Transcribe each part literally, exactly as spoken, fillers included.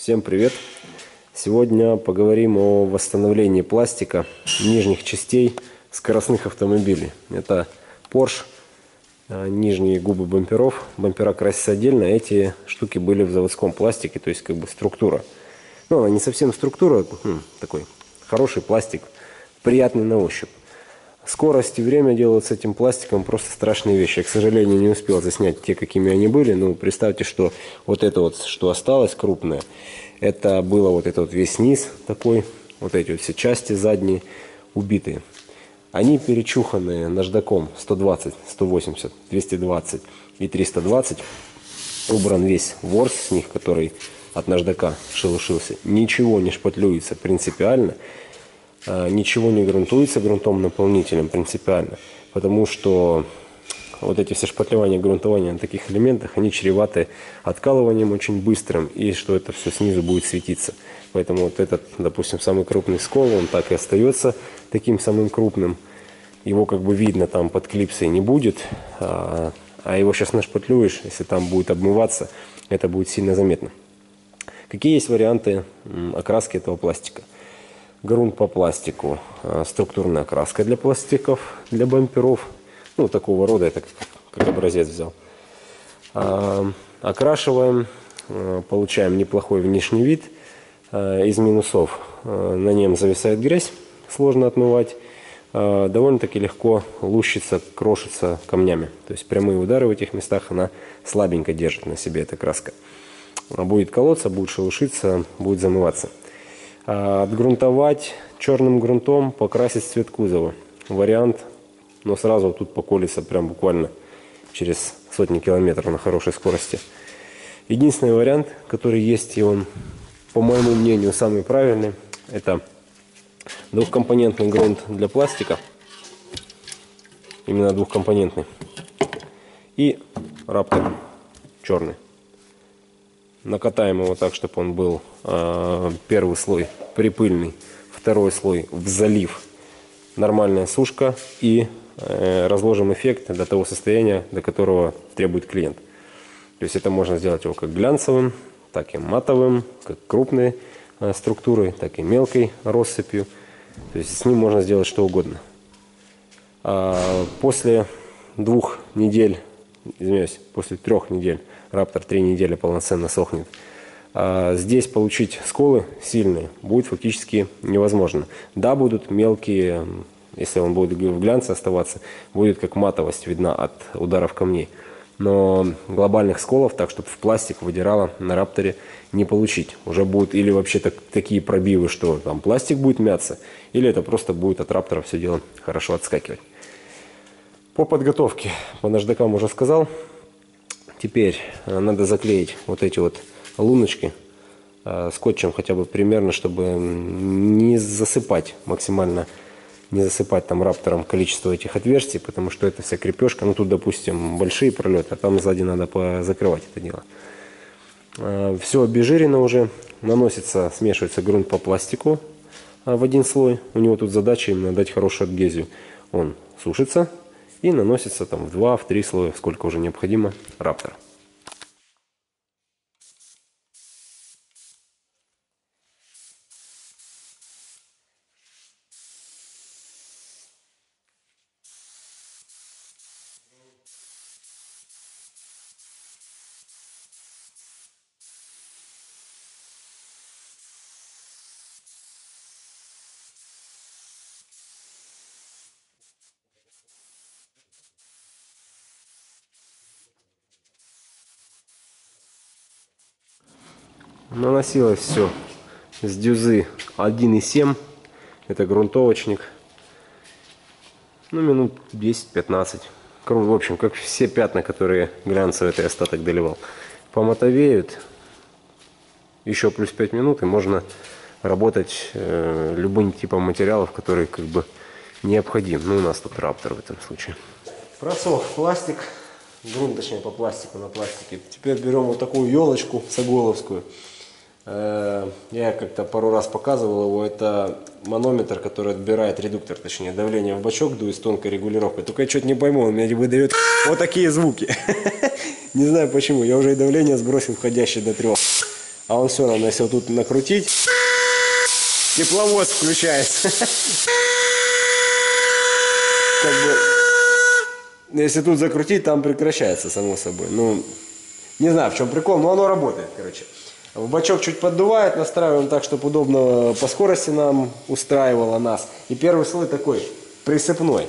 Всем привет! Сегодня поговорим о восстановлении пластика нижних частей скоростных автомобилей. Это Porsche, нижние губы бамперов. Бампера красятся отдельно, эти штуки были в заводском пластике, то есть как бы структура. Ну, не совсем структура, такой хороший пластик, приятный на ощупь. Скорость и время делают с этим пластиком просто страшные вещи. Я, к сожалению, не успел заснять те, какими они были. Но представьте, что вот это вот, что осталось крупное, это было вот этот вот весь низ такой, вот эти вот все части задние убитые. Они перечуханные наждаком сто двадцать, сто восемьдесят, двести двадцать и триста двадцать. Убран весь ворс с них, который от наждака шелушился. Ничего не шпатлюется принципиально. Ничего не грунтуется грунтом-наполнителем принципиально, потому что вот эти все шпатлевания, грунтования на таких элементах, они чреваты откалыванием очень быстрым, и что это все снизу будет светиться. Поэтому вот этот, допустим, самый крупный скол, он так и остается таким самым крупным. Его как бы видно там под клипсой не будет, а его сейчас нашпатлюешь, если там будет обмываться, это будет сильно заметно. Какие есть варианты окраски этого пластика? Грунт по пластику, структурная краска для пластиков, для бамперов, ну такого рода, это как, как образец взял. А, окрашиваем, получаем неплохой внешний вид. Из минусов: на нем зависает грязь, сложно отмывать, довольно-таки легко лущится, крошится камнями. То есть прямые удары в этих местах она слабенько держит на себе, эта краска. Она будет колоться, будет шелушиться, будет замываться. Отгрунтовать черным грунтом, покрасить цвет кузова. Вариант, но сразу тут поколется прям буквально через сотни километров на хорошей скорости. Единственный вариант, который есть, и он, по моему мнению, самый правильный, это двухкомпонентный грунт для пластика. Именно двухкомпонентный. И Raptor черный. Накатаем его так, чтобы он был э, первый слой припыльный, второй слой в залив, нормальная сушка, и э, разложим эффект до того состояния, до которого требует клиент. То есть это можно сделать его как глянцевым, так и матовым, как крупной э, структурой, так и мелкой россыпью. То есть с ним можно сделать что угодно. А после двух недель, извиняюсь, после трех недель, Raptor три недели полноценно сохнет. А здесь получить сколы сильные будет фактически невозможно. Да, будут мелкие, если он будет в глянце оставаться, будет как матовость видна от ударов камней. Но глобальных сколов, так чтобы в пластик выдирало, на Raptor не получить. Уже будут или вообще так, такие пробивы, что там пластик будет мяться, или это просто будет от Raptor все дело хорошо отскакивать. По подготовке, по наждакам уже сказал. Теперь надо заклеить вот эти вот луночки скотчем хотя бы примерно, чтобы не засыпать максимально, не засыпать там Raptor'ом количество этих отверстий, потому что это вся крепежка. Ну, тут, допустим, большие пролеты, а там сзади надо позакрывать это дело. Все обезжирено уже, наносится, смешивается грунт по пластику в один слой. У него тут задача именно дать хорошую адгезию. Он сушится. И наносится там в два, в три слоя, сколько уже необходимо, Raptor. Наносилось все с дюзы один и семь, это грунтовочник, ну минут десять-пятнадцать, в общем, как все пятна, которые глянцевый этот остаток доливал, помотовеют, еще плюс пять минут, и можно работать э, любым типом материалов, которые как бы необходим. Ну, у нас тут Raptor в этом случае. Просох пластик, грунт, точнее, по пластику, на пластике. Теперь берем вот такую елочку саголовскую. Я как-то пару раз показывал его. Это манометр, который отбирает редуктор, точнее, давление в бачок, дует с тонкой регулировкой. Только я что-то не пойму, он меня выдает вот такие звуки. Не знаю почему. Я уже и давление сбросил входящее до трех. А он все равно, если вот тут накрутить, тепловоз включается. Как бы, если тут закрутить, там прекращается, само собой. Ну, не знаю, в чем прикол, но оно работает, короче. В бачок чуть поддувает, настраиваем так, чтобы удобно по скорости нам устраивало нас. И первый слой такой, присыпной.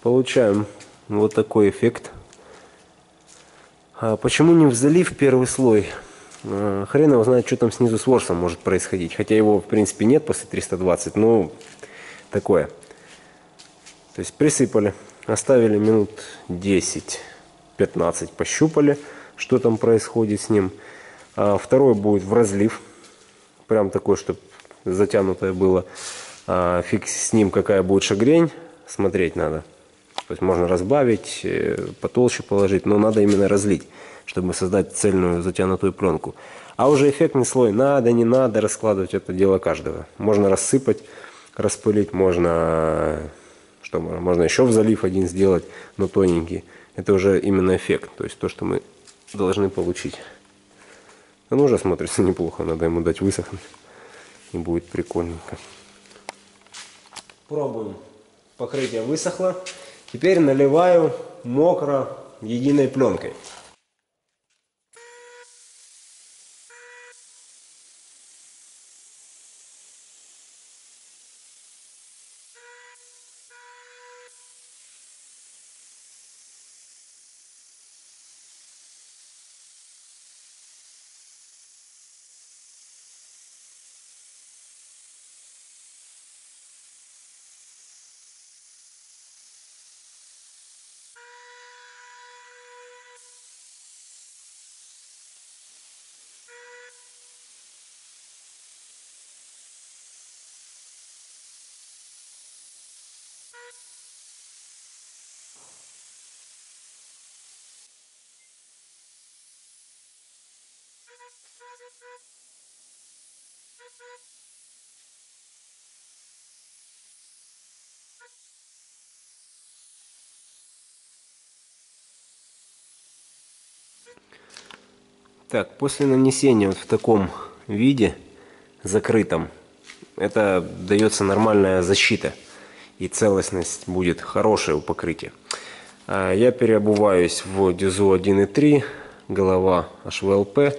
Получаем вот такой эффект. А почему не в залив первый слой? А, хрен его знает, что там снизу с ворсом может происходить. Хотя его в принципе нет после триста двадцать, но такое. То есть присыпали, оставили минут десять-пятнадцать, пощупали, что там происходит с ним. А второй будет в разлив. Прям такой, чтобы затянутое было. А фиг с ним, какая будет шагрень, смотреть надо. То есть можно разбавить, потолще положить, но надо именно разлить, чтобы создать цельную затянутую пленку. А уже эффектный слой надо, не надо раскладывать, это дело каждого. Можно рассыпать, распылить, можно, что можно, можно еще в залив один сделать, но тоненький. Это уже именно эффект, то есть то, что мы должны получить. Он уже смотрится неплохо, надо ему дать высохнуть, и будет прикольненько. Пробуем. Покрытие высохло. Теперь наливаю мокро единой пленкой. Так, после нанесения вот в таком виде, закрытом, это дается нормальная защита. И целостность будет хорошая у покрытия. Я переобуваюсь в дюзо один и три, голова эйч ви эл пи,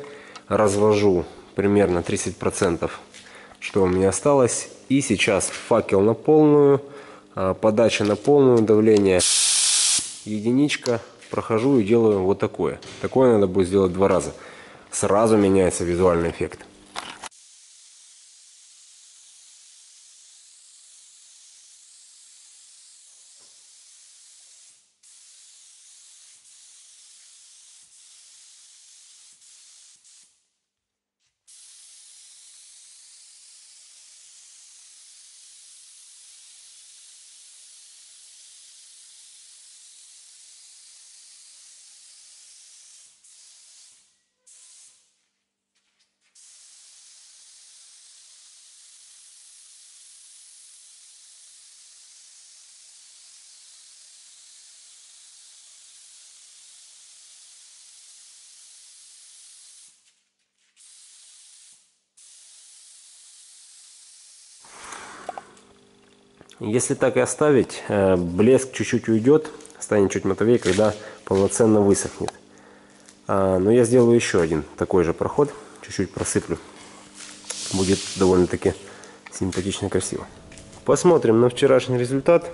развожу примерно тридцать процентов, что у меня осталось. И сейчас факел на полную, подача на полную, давление единичка. Прохожу и делаю вот такое. Такое надо будет сделать два раза. Сразу меняется визуальный эффект. Если так и оставить, блеск чуть-чуть уйдет, станет чуть матовее, когда полноценно высохнет. Но я сделаю еще один такой же проход, чуть-чуть просыплю. Будет довольно-таки симпатично, красиво. Посмотрим на вчерашний результат.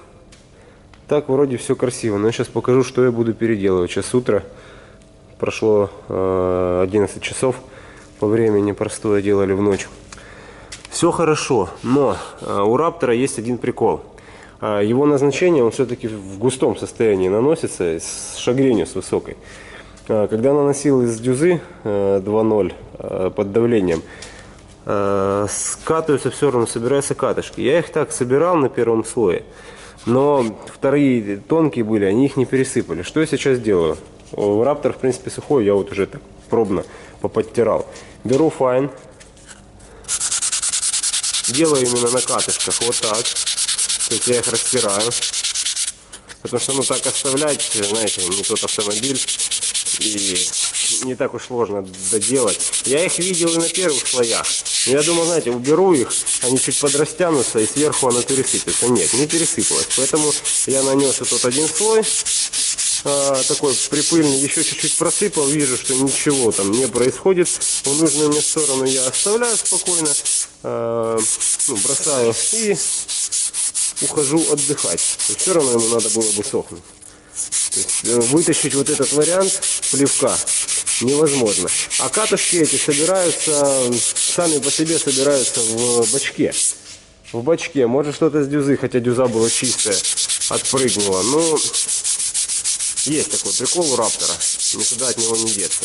Так, вроде все красиво, но я сейчас покажу, что я буду переделывать. Сейчас утро, прошло одиннадцать часов по времени, простое делали в ночь. Все хорошо, но у Раптора есть один прикол. Его назначение, он все-таки в густом состоянии наносится, с шагренью с высокой. Когда наносил из дюзы два ноль под давлением, скатываются все равно, собираются катышки. Я их так собирал на первом слое, но вторые тонкие были, они их не пересыпали. Что я сейчас делаю? Раптор, в принципе, сухой, я вот уже так пробно поподтирал. Беру файн, делаю именно на катышках вот так. То есть я их растираю, потому что ну так оставлять, знаете, не тот автомобиль. И не так уж сложно доделать. Я их видел и на первых слоях. Но я думал, знаете, уберу их, они чуть подрастянутся, и сверху она пересыпется. Нет, не пересыпалась. Поэтому я нанес этот один слой, такой припыльный, еще чуть-чуть просыпал. Вижу, что ничего там не происходит. В нужную мне сторону я оставляю спокойно, ну, бросаю и ухожу отдыхать. И все равно ему надо было бы сохнуть. То есть вытащить вот этот вариант плевка невозможно. А катушки эти собираются, сами по себе собираются в бачке. В бачке. Может, что-то с дюзы, хотя дюза была чистая, отпрыгнула. Но есть такой прикол у Раптора. Никуда от него не деться.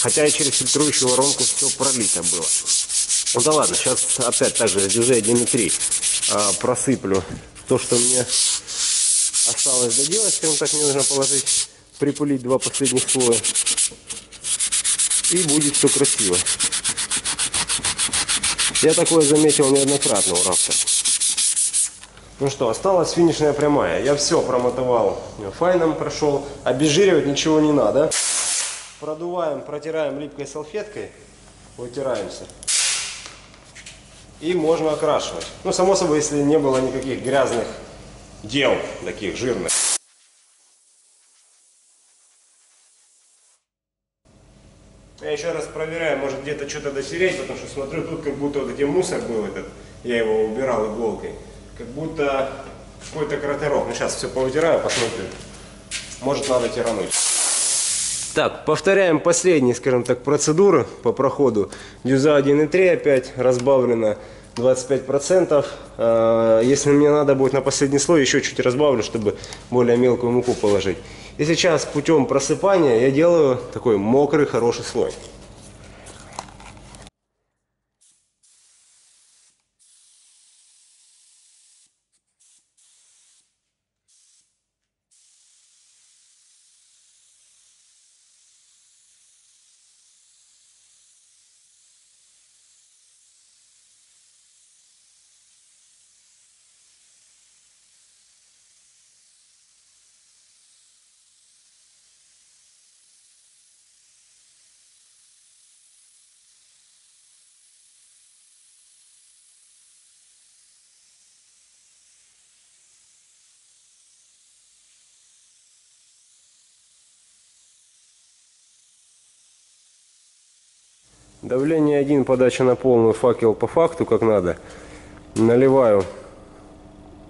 Хотя и через фильтрующую воронку все пролито было. Ну да ладно, сейчас опять так же с дюзы один и три просыплю то, что мне осталось доделать, скажем так, мне нужно положить, припылить два последних слоя, и будет все красиво. Я такое заметил неоднократно у Раптора. Ну что, осталась финишная прямая. Я все промотовал файном, прошел. Обезжиривать ничего не надо. Продуваем, протираем липкой салфеткой, вытираемся. И можно окрашивать. Ну, само собой, если не было никаких грязных дел таких жирных. Я еще раз проверяю, может где-то что-то дотереть, потому что смотрю, тут как будто вот где мусор был этот, я его убирал иголкой, как будто какой-то кратерок. Ну сейчас все повытираю, посмотрю, может надо тирануть. Так, повторяем последние, скажем так, процедуры по проходу. Дюза один и три опять разбавлена двадцать пять процентов. Если мне надо будет на последний слой, еще чуть разбавлю, чтобы более мелкую муку положить. И сейчас путем просыпания я делаю такой мокрый, хороший слой. Давление один, подача на полную, факел по факту, как надо. Наливаю,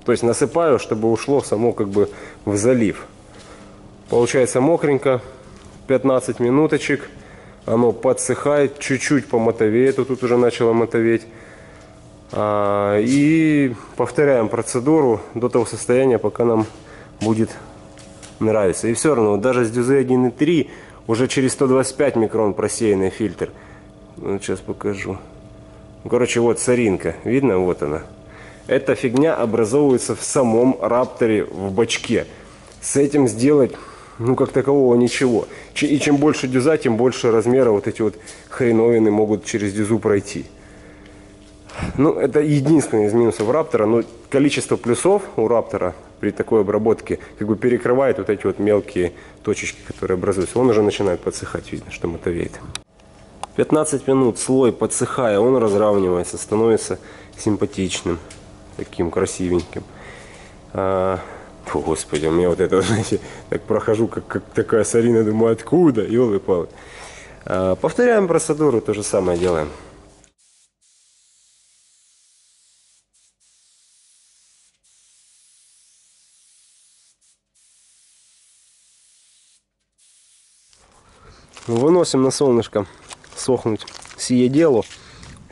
то есть насыпаю, чтобы ушло само как бы в залив. Получается мокренько, пятнадцать минуточек, оно подсыхает, чуть-чуть помотовеет, вот тут уже начало мотоветь. И повторяем процедуру до того состояния, пока нам будет нравиться. И все равно, даже с дюзы один и три, уже через сто двадцать пять микрон просеянный фильтр. Вот сейчас покажу. Короче, вот соринка. Видно? Вот она. Эта фигня образовывается в самом Рапторе, в бачке. С этим сделать, ну, как такового ничего. И чем больше дюза, тем больше размера вот эти вот хреновины могут через дюзу пройти. Ну, это единственный из минусов Раптора. Но количество плюсов у Раптора при такой обработке как бы перекрывает вот эти вот мелкие точечки, которые образуются. Он уже начинает подсыхать. Видно, что мотовеет. пятнадцать минут слой подсыхая, он разравнивается, становится симпатичным, таким красивеньким. А, Фу, господи, у меня вот это, знаете, так прохожу, как, как такая сарина, думаю, откуда, елы-палы. А, повторяем процедуру, то же самое делаем. Выносим на солнышко сохнуть сие дело,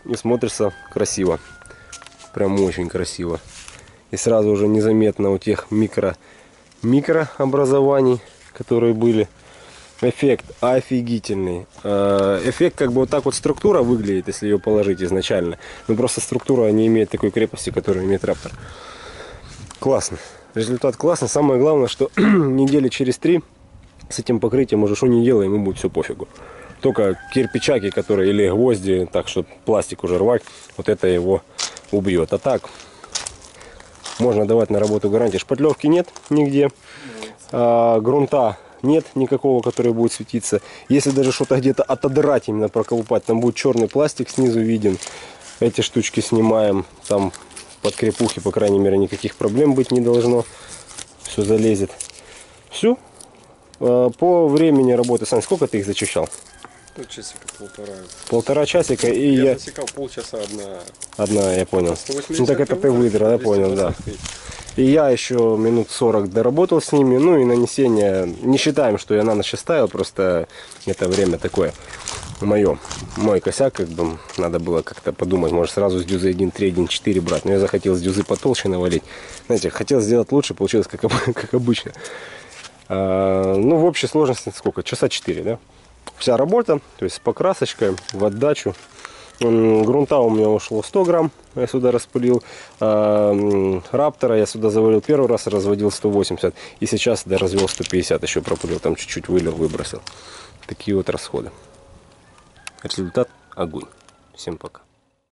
и смотрится красиво, прям очень красиво. И сразу уже незаметно у тех микро микрообразований, которые были, эффект офигительный. Эффект как бы вот так вот структура выглядит, если ее положить изначально. Но просто структура не имеет такой крепости, которую имеет Raptor. Классно, результат классный. Самое главное, что недели через три с этим покрытием уже что не делаем, ему будет все пофигу. Только кирпичаки, которые или гвозди, так что пластик уже рвать, вот это его убьет. А так можно давать на работу гарантии. Шпатлевки нет нигде, а, грунта нет никакого, который будет светиться. Если даже что-то где-то отодрать, именно проколупать, там будет черный пластик снизу виден. Эти штучки снимаем, там под крепухи, по крайней мере, никаких проблем быть не должно. Все залезет. Все. По времени работы, Сань, сколько ты их зачищал? Часика полтора. Полтора часика, и я... Я засекал полчаса одна. Одна, я понял. Ну так это ты выдрал, я понял, да. И я еще минут сорок доработал с ними, ну и нанесение... Не считаем, что я на ночь ставил, просто это время такое мое. Мой косяк, как бы, надо было как-то подумать, может сразу с дюзы один три, один четыре брать. Но я захотел с дюзы потолще навалить. Знаете, хотел сделать лучше, получилось как, как обычно. Ну, в общей сложности сколько? Часа четыре, да? Вся работа, то есть с покрасочкой, в отдачу. Грунта у меня ушло сто грамм, я сюда распылил. Раптора я сюда завалил первый раз, разводил сто восемьдесят. И сейчас сюда развел сто пятьдесят, еще пропылил, там чуть-чуть вылил, выбросил. Такие вот расходы. Результат огонь. Всем пока.